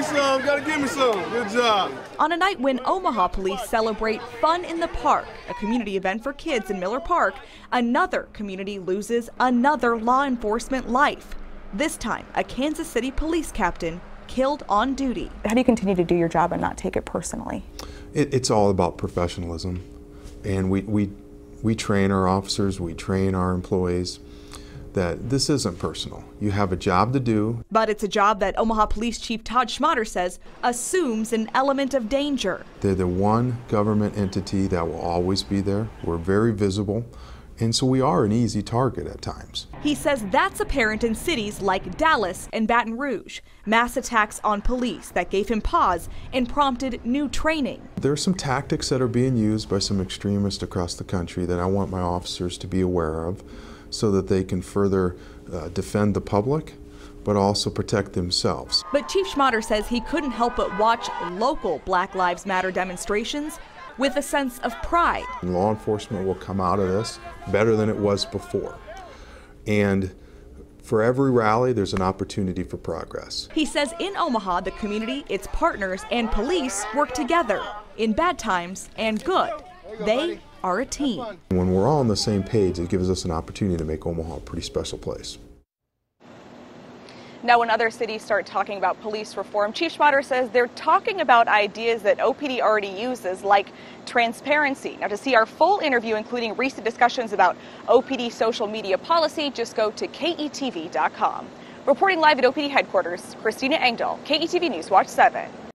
me some, gotta give me some. Good job. On a night when Omaha police celebrate Fun in the Park, a community event for kids in Miller Park, another community loses another law enforcement life. This time, a Kansas City police captain killed on duty. How do you continue to do your job and not take it personally? It's all about professionalism, and we train our officers, we train our employees that this isn't personal. You have a job to do. But it's a job that Omaha Police Chief Todd Schmatter says assumes an element of danger. They're the one government entity that will always be there. We're very visible, and so we are an easy target at times. He says that's apparent in cities like Dallas and Baton Rouge. Mass attacks on police that gave him pause and prompted new training. There are some tactics that are being used by some extremists across the country that I want my officers to be aware of, so that they can further defend the public, but also protect themselves. But Chief Schmatter says he couldn't help but watch local Black Lives Matter demonstrations with a sense of pride. Law enforcement will come out of this better than it was before. And for every rally, there's an opportunity for progress. He says in Omaha, the community, its partners, and police work together in bad times and good. They are a team. When we're all on the same page, it gives us an opportunity to make Omaha a pretty special place. Now, when other cities start talking about police reform, Chief Schmatter says they're talking about ideas that OPD already uses, like transparency. Now, to see our full interview, including recent discussions about OPD social media policy, just go to KETV.com. Reporting live at OPD headquarters, Christina Engdahl, KETV News Watch 7.